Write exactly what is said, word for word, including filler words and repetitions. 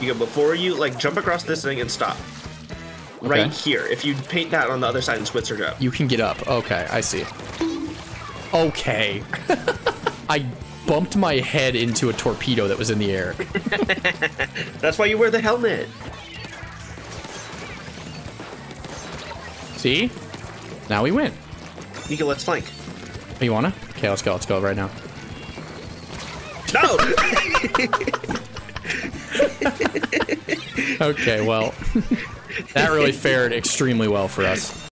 You go before you, like, jump across this thing and stop. Okay. Right here. If you paint that on the other side and switch her up. You can get up. Okay, I see. Okay. I bumped my head into a torpedo that was in the air. That's why you wear the helmet. See? Now we win. Nika, let's flank. Oh, you wanna? Okay, let's go. Let's go right now. No! Okay, well, that really fared extremely well for us.